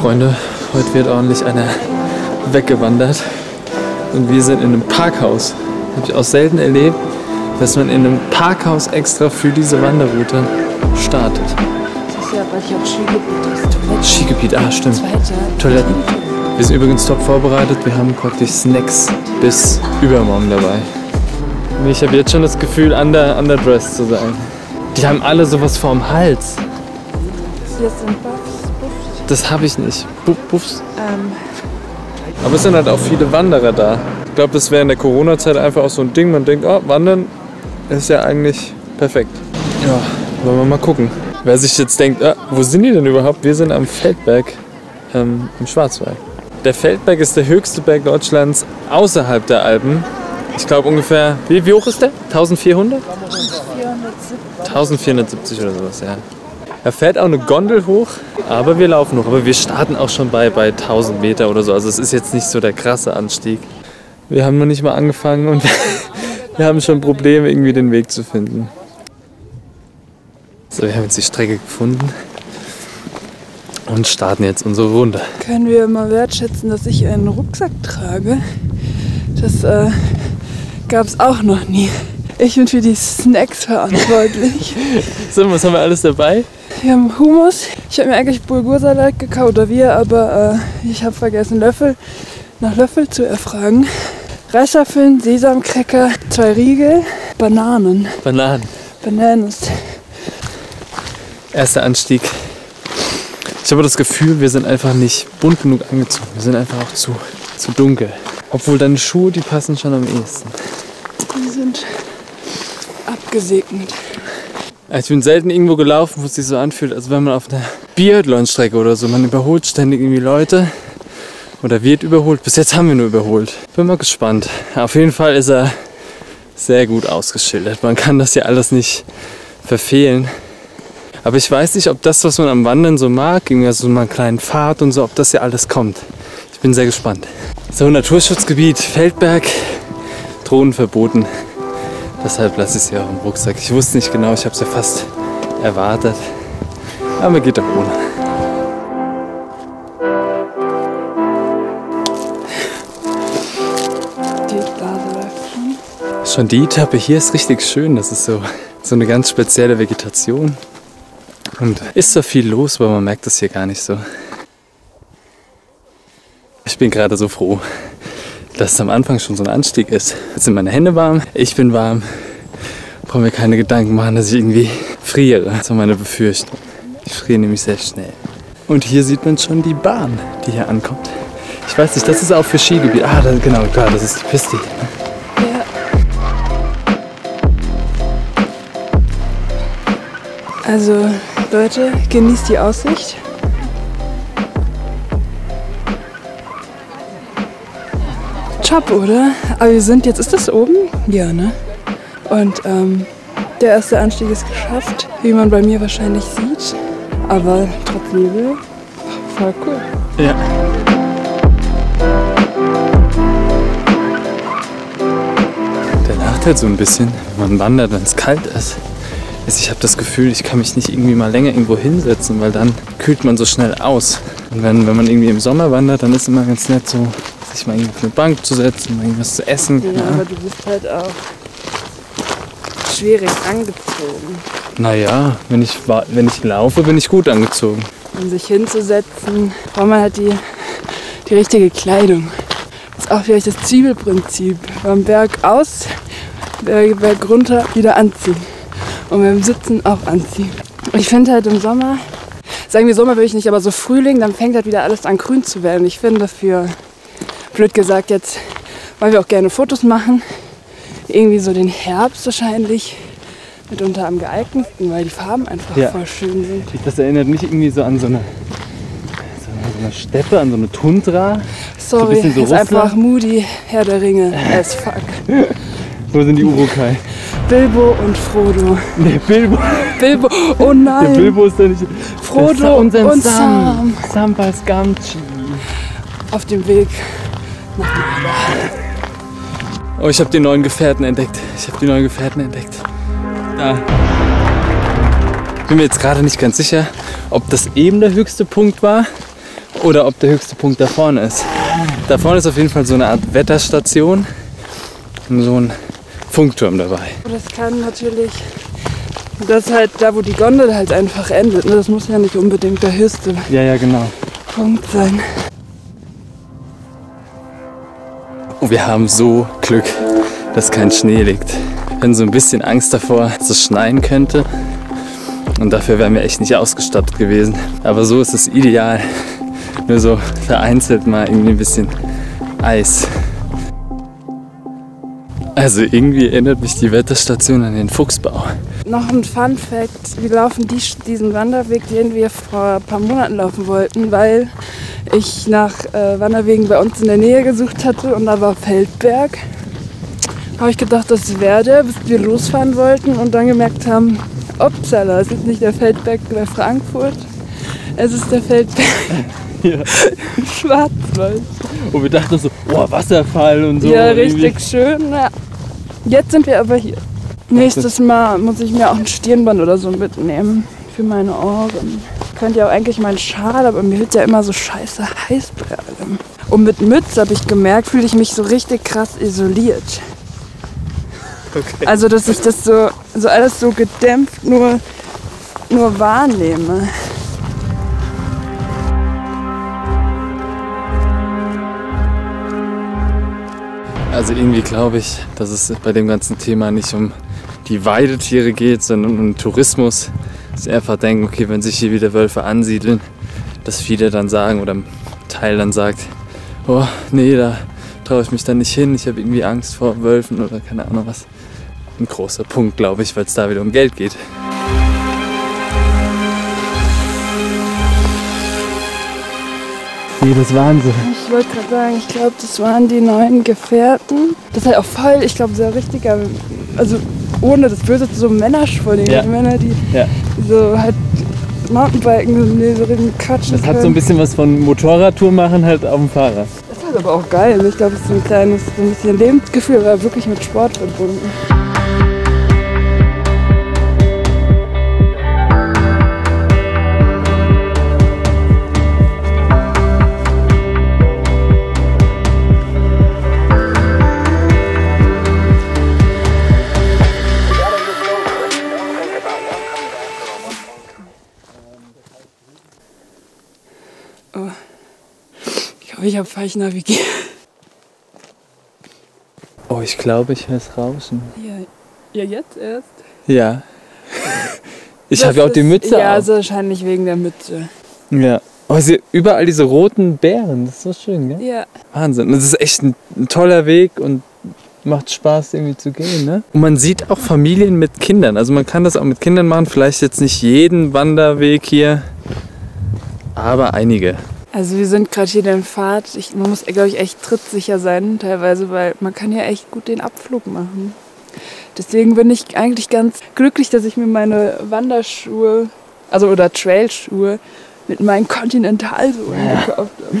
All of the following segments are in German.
Freunde, heute wird ordentlich einer weggewandert und wir sind in einem Parkhaus. Habe ich auch selten erlebt, dass man in einem Parkhaus extra für diese Wanderroute startet. Das ist ja, weil ich auf Skigebiet ist. Skigebiet, stimmt. Toiletten. Wir sind übrigens top vorbereitet, wir haben praktisch Snacks bis übermorgen dabei. Ich habe jetzt schon das Gefühl, underdressed zu sein. Die haben alle sowas vorm Hals. Hier sind Buffs. Das habe ich nicht. Buffs? Aber es sind halt auch viele Wanderer da. Ich glaube, das wäre in der Corona-Zeit einfach auch so ein Ding. Man denkt, oh, Wandern ist ja eigentlich perfekt. Ja, wollen wir mal gucken. Wer sich jetzt denkt, oh, wo sind die denn überhaupt? Wir sind am Feldberg im Schwarzwald. Der Feldberg ist der höchste Berg Deutschlands außerhalb der Alpen. Ich glaube ungefähr, wie hoch ist der? 1400? 1470 oder sowas, ja. Er fährt auch eine Gondel hoch, aber wir laufen hoch. Aber wir starten auch schon bei 1000 Meter oder so. Also es ist jetzt nicht so der krasse Anstieg. Wir haben noch nicht mal angefangen und wir haben schon Probleme, irgendwie den Weg zu finden. So, wir haben jetzt die Strecke gefunden und starten jetzt unsere Runde. Können wir mal wertschätzen, dass ich einen Rucksack trage? Das gab es auch noch nie. Ich bin für die Snacks verantwortlich. So, was haben wir alles dabei? Wir haben Hummus. Ich habe mir eigentlich Bulgursalat gekauft, oder wir, aber ich habe vergessen, nach Löffel zu erfragen. Reiswaffeln, Sesamcracker, 2 Riegel, Bananen. Bananen. Erster Anstieg. Ich habe das Gefühl, wir sind einfach nicht bunt genug angezogen. Wir sind einfach auch zu dunkel. Obwohl deine Schuhe, die passen schon am ehesten. Die sind abgesegnet. Ich bin selten irgendwo gelaufen, wo es sich so anfühlt, als wenn man auf einer Biathlon-Strecke oder so. Man überholt ständig irgendwie Leute oder wird überholt. Bis jetzt haben wir nur überholt. Bin mal gespannt. Auf jeden Fall ist er sehr gut ausgeschildert. Man kann das ja alles nicht verfehlen. Aber ich weiß nicht, ob das, was man am Wandern so mag, irgendwie so mal einen kleinen Pfad und so, ob das ja alles kommt. Ich bin sehr gespannt. So, Naturschutzgebiet Feldberg. Drohnen verboten. Deshalb lasse ich sie auch im Rucksack. Ich wusste nicht genau, ich habe es ja fast erwartet. Aber geht doch ohne. Schon die Etappe hier ist richtig schön. Das ist so eine ganz spezielle Vegetation. Und ist so viel los, aber man merkt das hier gar nicht so. Ich bin gerade so froh, dass es am Anfang schon so ein Anstieg ist. Jetzt sind meine Hände warm, ich bin warm. Brauche mir keine Gedanken machen, dass ich irgendwie friere. Das war meine Befürchtung. Ich friere nämlich sehr schnell. Und hier sieht man schon die Bahn, die hier ankommt. Ich weiß nicht, das ist auch für Skigebiet. Genau, klar, das ist die Piste. Ja. Also, Leute, genießt die Aussicht. Top, oder? Aber wir sind jetzt, ist das oben? Ja, ne? Und der erste Anstieg ist geschafft, wie man bei mir wahrscheinlich sieht. Aber trotz Nebel, voll cool. Ja. Der Nachteil so ein bisschen, wenn man wandert, wenn es kalt ist, ist, ich habe das Gefühl, ich kann mich nicht irgendwie mal länger irgendwo hinsetzen, weil dann kühlt man so schnell aus. Und wenn man irgendwie im Sommer wandert, dann ist immer ganz nett so, sich mal irgendwie auf eine Bank zu setzen, mal irgendwas zu essen. Ja, aber du bist halt auch schwierig angezogen. Naja, wenn ich laufe, bin ich gut angezogen. Um sich hinzusetzen, braucht man halt die richtige Kleidung. Das ist auch vielleicht das Zwiebelprinzip. Beim Berg aus, Berg runter, wieder anziehen. Und beim Sitzen auch anziehen. Ich finde halt im Sommer, sagen wir Sommer will ich nicht, aber so Frühling, dann fängt halt wieder alles an grün zu werden. Ich finde dafür, blöd gesagt, jetzt wollen wir auch gerne Fotos machen. Irgendwie so den Herbst wahrscheinlich mitunter am geeignetsten, weil die Farben einfach voll schön sind. Das erinnert mich irgendwie so an so eine Steppe, an so eine Tundra. Sorry, so ein so ist einfach Moody, Herr der Ringe, as fuck. Wo sind die Urukai? Bilbo und Frodo. Nee, Bilbo, oh nein. Der Bilbo ist ja nicht... Frodo und Sam. Sambas Gamchi. Auf dem Weg. Oh, ich habe die neuen Gefährten entdeckt. Da. Ich bin mir jetzt gerade nicht ganz sicher, ob das eben der höchste Punkt war oder ob der höchste Punkt da vorne ist. Da vorne ist auf jeden Fall so eine Art Wetterstation und so ein Funkturm dabei. Das kann natürlich, das ist halt da, wo die Gondel halt einfach endet. Das muss ja nicht unbedingt der höchste genau. Punkt sein. Und wir haben so Glück, dass kein Schnee liegt. Wir hatten so ein bisschen Angst davor, dass es schneien könnte. Und dafür wären wir echt nicht ausgestattet gewesen. Aber so ist es ideal. Nur so vereinzelt mal irgendwie ein bisschen Eis. Also irgendwie erinnert mich die Wetterstation an den Fuchsbau. Noch ein Fun Fact: Wir laufen diesen Wanderweg, den wir vor ein paar Monaten laufen wollten, weil ich nach Wanderwegen bei uns in der Nähe gesucht hatte und da war Feldberg. Habe ich gedacht, das wäre der, bis wir losfahren wollten und dann gemerkt haben, Uppsala, es ist nicht der Feldberg bei Frankfurt, es ist der Feldberg im Schwarzwald. Und wir dachten so, oh, Wasserfall und so. Ja, richtig schön. Ja. Jetzt sind wir aber hier. Nächstes Mal muss ich mir auch ein Stirnband oder so mitnehmen für meine Ohren. Ich könnte ja auch eigentlich meinen Schal, aber mir wird ja immer so scheiße heiß bei allem. Und mit Mütze, habe ich gemerkt, fühle ich mich so richtig krass isoliert. Okay. Also dass ich das so alles so gedämpft nur wahrnehme. Also irgendwie glaube ich, dass es bei dem ganzen Thema nicht um die Weidetiere geht, sondern um den Tourismus. Dass sie einfach denken, okay, wenn sich hier wieder Wölfe ansiedeln, dass viele dann sagen oder ein Teil dann sagt, oh nee, da traue ich mich dann nicht hin, ich habe irgendwie Angst vor Wölfen oder keine Ahnung was. Ein großer Punkt, glaube ich, weil es da wieder um Geld geht. Nee, das waren sie. Ich wollte gerade sagen, ich glaube, das waren die neuen Gefährten. Das ist halt auch voll, ich glaube, so ein richtiger, also ohne das Böse, so Männerschwulling. Ja. Die Männer, die so halt Mountainbiken sind, die so richtig quatschen. Das hat so ein bisschen was von Motorradtour machen, halt auf dem Fahrrad. Das ist halt aber auch geil. Ich glaube, es ist ein kleines, so ein bisschen Lebensgefühl, aber wirklich mit Sport verbunden. Ich habe falsch navigiert. Oh, ich glaube, ich höre es rauschen. Ja, jetzt erst? Ja. Ich habe ja auch die Mütze auf. Ja, also wahrscheinlich wegen der Mütze. Ja. Oh, überall diese roten Beeren. Das ist so schön, gell? Ja. Wahnsinn. Das ist echt ein toller Weg und macht Spaß, irgendwie zu gehen, ne? Und man sieht auch Familien mit Kindern. Also man kann das auch mit Kindern machen. Vielleicht jetzt nicht jeden Wanderweg hier, aber einige. Also wir sind gerade hier in der Fahrt. Man muss, glaube ich, echt trittsicher sein teilweise, weil man kann ja echt gut den Abflug machen. Deswegen bin ich eigentlich ganz glücklich, dass ich mir meine Wanderschuhe, also oder Trailschuhe mit meinen Continentalsohlen gekauft habe.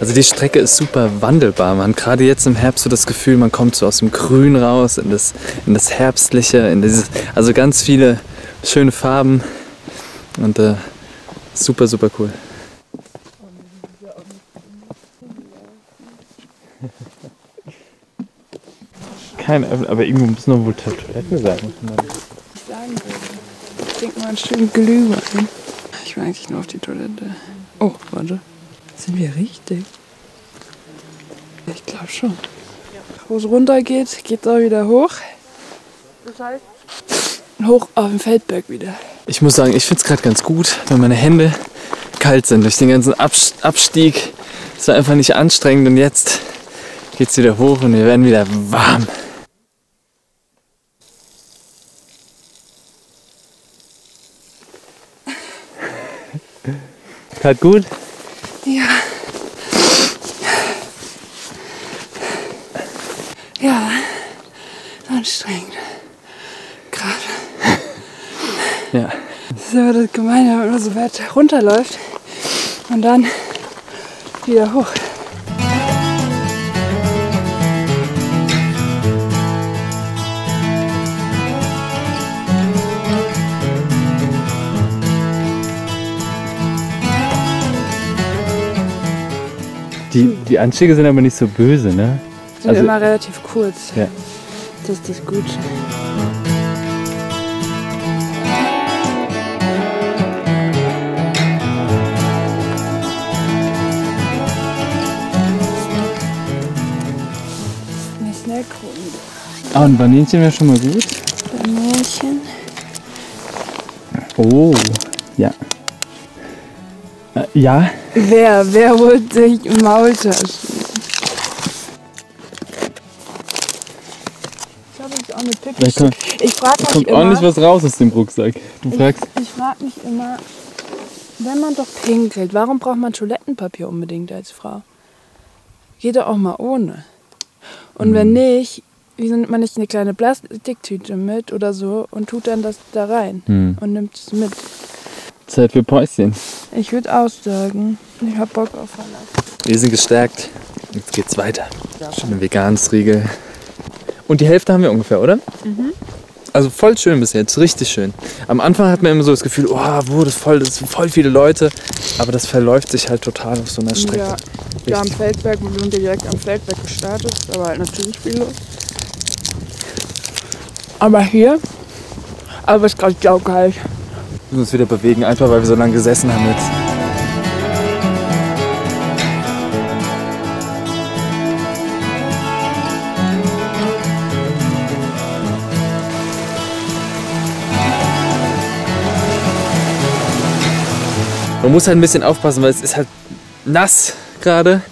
Also die Strecke ist super wandelbar. Man hat gerade jetzt im Herbst so das Gefühl, man kommt so aus dem Grün raus, in das Herbstliche, also ganz viele schöne Farben und super, super cool. Aber irgendwo müssen noch wohl Toiletten sein. Ich trinke mal einen schönen Glühwein. Ich will eigentlich nur auf die Toilette. Oh, warte. Sind wir richtig? Ich glaube schon. Wo es runter geht, geht es auch wieder hoch. Das heißt? Hoch auf den Feldberg wieder. Ich muss sagen, ich finde es gerade ganz gut, weil meine Hände kalt sind durch den ganzen Abstieg. Es war einfach nicht anstrengend und jetzt geht es wieder hoch und wir werden wieder warm. Kalt gut? Ja. Ja. Anstrengend. Gerade. Ja. Das ist aber das Gemeine, wenn man nur so weit runterläuft und dann wieder hoch. Die Anstiege sind aber nicht so böse, ne? Sind also immer relativ kurz. Ja. Das ist das Gute. Ah, ein Baninchen wäre schon mal gut. Baninchen. Oh, ja. Ja? Wer holt sich Maultaschen? Ich glaube, das ist auch eine Pipi-Stück. Da kommt ordentlich was raus aus dem Rucksack. Du fragst. Ich frage mich immer, wenn man doch pinkelt, warum braucht man Toilettenpapier unbedingt als Frau? Geht doch auch mal ohne. Und wenn nicht, wieso nimmt man nicht eine kleine Plastiktüte mit oder so und tut dann das da rein und nimmt es mit? Zeit für Päuschen. Ich würde aussagen, ich hab Bock auf alles. Wir sind gestärkt. Jetzt geht's weiter. Schöne Vegan-Riegel. Und die Hälfte haben wir ungefähr, oder? Mhm. Also voll schön bis jetzt, richtig schön. Am Anfang hat man immer so das Gefühl, oh, das sind voll viele Leute. Aber das verläuft sich halt total auf so einer Strecke. Ja, wir haben Feldberg, wir sind direkt am Feldberg gestartet, aber halt natürlich viel los. Aber hier, aber es ist gerade saukalt. Wir müssen uns wieder bewegen, einfach weil wir so lange gesessen haben jetzt. Man muss halt ein bisschen aufpassen, weil es ist halt nass gerade.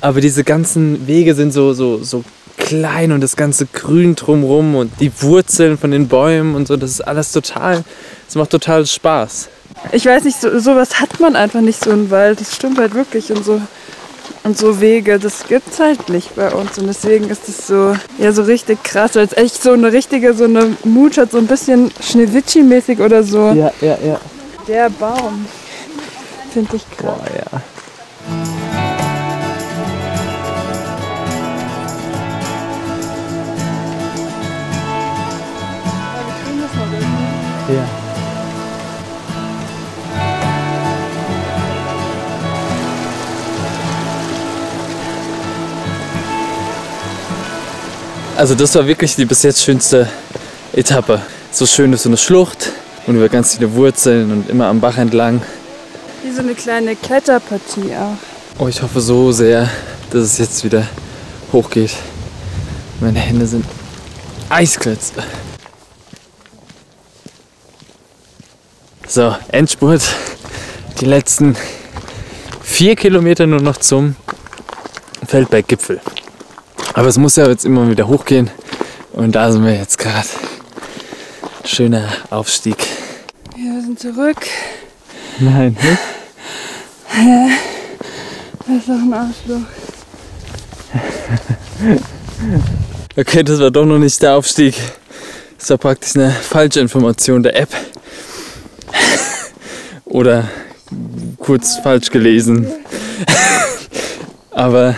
Aber diese ganzen Wege sind so klein und das ganze Grün drumherum und die Wurzeln von den Bäumen und so, das ist alles total, das macht total Spaß. Ich weiß nicht, sowas hat man einfach nicht so im Wald, das stimmt halt wirklich und so Wege, das gibt's halt nicht bei uns und deswegen ist es so, ja, so richtig krass, weil es echt so eine Mut hat, so ein bisschen Schneewittchen-mäßig oder so. Ja, ja, ja. Der Baum, finde ich krass. Oh, ja. Ja. Also das war wirklich die bis jetzt schönste Etappe. So schön durch so eine Schlucht und über ganz viele Wurzeln und immer am Bach entlang. Wie so eine kleine Kletterpartie auch. Oh, ich hoffe so sehr, dass es jetzt wieder hochgeht. Meine Hände sind eisklötz. So, Endspurt. Die letzten 4 Kilometer nur noch zum Feldberggipfel. Aber es muss ja jetzt immer wieder hochgehen. Und da sind wir jetzt gerade. Schöner Aufstieg. Wir sind zurück. Nein. Ne? Das ist doch ein Arschloch. Okay, das war doch noch nicht der Aufstieg. Das war praktisch eine falsche Information der App. Oder kurz falsch gelesen. Aber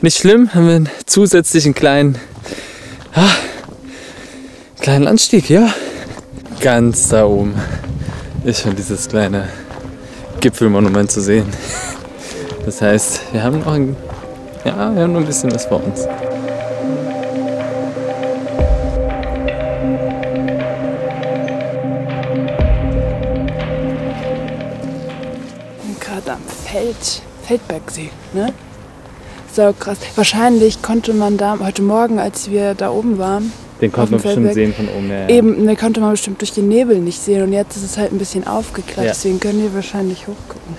nicht schlimm, haben wir einen zusätzlichen kleinen Anstieg, ja. Ganz da oben ist schon dieses kleine Gipfelmonument zu sehen. Das heißt, wir haben noch ein bisschen was vor uns. Feldbergsee, ne? So krass. Wahrscheinlich konnte man da heute Morgen, als wir da oben waren, den konnte man bestimmt sehen von oben. Ja. Eben, den konnte man bestimmt durch den Nebel nicht sehen und jetzt ist es halt ein bisschen aufgeklärt, ja. Deswegen können wir wahrscheinlich hochgucken.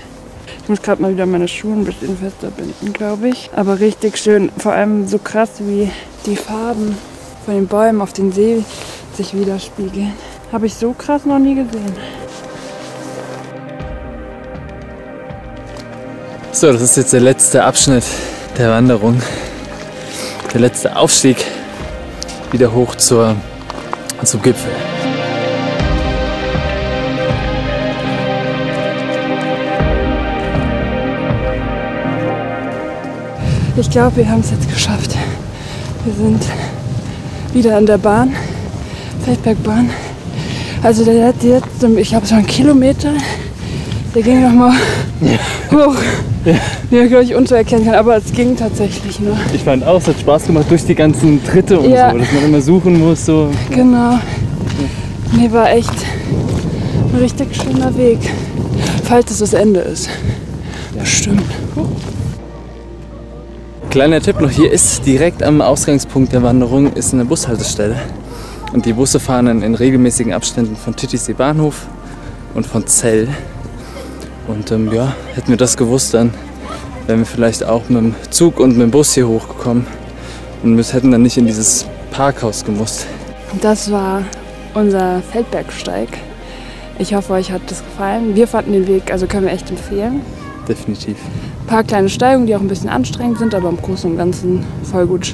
Ich muss gerade mal wieder meine Schuhe ein bisschen fester binden, glaube ich. Aber richtig schön, vor allem so krass, wie die Farben von den Bäumen auf den See sich widerspiegeln. Habe ich so krass noch nie gesehen. So, das ist jetzt der letzte Abschnitt der Wanderung, der letzte Aufstieg wieder hoch zum Gipfel. Ich glaube, wir haben es jetzt geschafft. Wir sind wieder an der Bahn, Feldbergbahn. Also der letzte, ich habe schon einen Kilometer, der ging nochmal hoch, den man, glaube ich, untererkennen kann, aber es ging tatsächlich nur. Ich fand auch, es hat Spaß gemacht durch die ganzen Tritte und so, dass man immer suchen muss. So. Genau. Ja. Nee, war echt ein richtig schöner Weg, falls es das Ende ist. Ja. Bestimmt. Kleiner Tipp noch, hier ist direkt am Ausgangspunkt der Wanderung ist eine Bushaltestelle. Und die Busse fahren dann in regelmäßigen Abständen von Titisee Bahnhof und von Zell. Und ja, hätten wir das gewusst, dann wären wir vielleicht auch mit dem Zug und mit dem Bus hier hochgekommen. Und wir hätten dann nicht in dieses Parkhaus gemusst. Das war unser Feldbergsteig. Ich hoffe, euch hat das gefallen. Wir fanden den Weg, also können wir echt empfehlen. Definitiv. Ein paar kleine Steigungen, die auch ein bisschen anstrengend sind, aber im Großen und Ganzen voll gut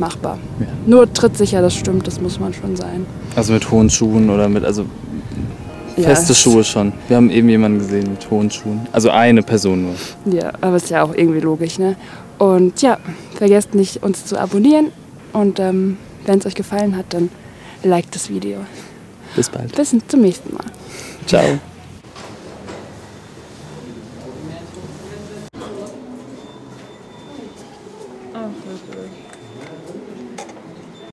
machbar. Ja. Nur trittsicher, das stimmt, das muss man schon sein. Also mit hohen Schuhen oder mit, also feste Schuhe schon. Wir haben eben jemanden gesehen mit hohen Schuhen. Also eine Person nur. Ja, aber ist ja auch irgendwie logisch, ne? Und ja, vergesst nicht, uns zu abonnieren. Und wenn es euch gefallen hat, dann liked das Video. Bis bald. Bis zum nächsten Mal. Ciao.